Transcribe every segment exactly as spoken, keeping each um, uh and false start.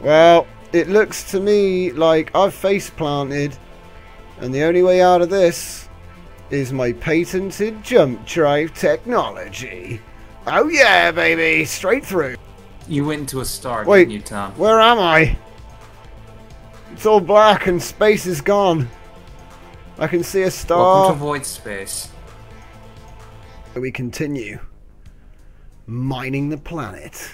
Well, it looks to me like I've face planted, and the only way out of this is my patented jump drive technology. Oh yeah, baby, straight through. You went into a star, Wait, didn't you, Tom? Where am I? It's all black and space is gone. I can see a star. Welcome to void space. We continue mining the planet.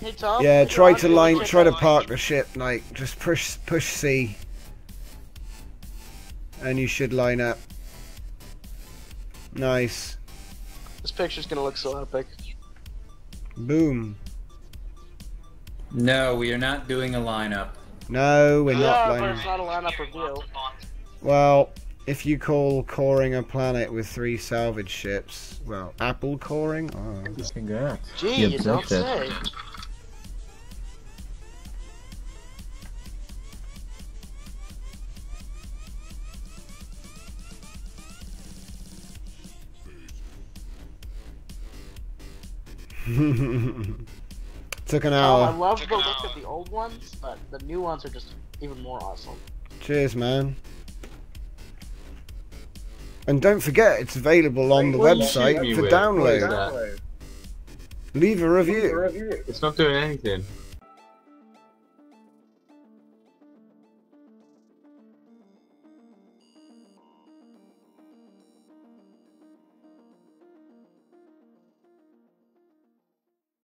Hey, Tom, yeah, try to line, try to park the ship, like, just push, push C. And you should line up. Nice. This picture's gonna look so epic. Boom. No, we are not doing a lineup. No, we're not no, lining up. It's not a lineup review. Well, if you call coring a planet with three salvage ships, well, apple coring? Oh, congrats. Gee, you don't say. Took an hour. Oh, I love the look of the old ones, but the new ones are just even more awesome. Cheers, man. And don't forget, it's available on the website for download. Leave a review. It's not doing anything.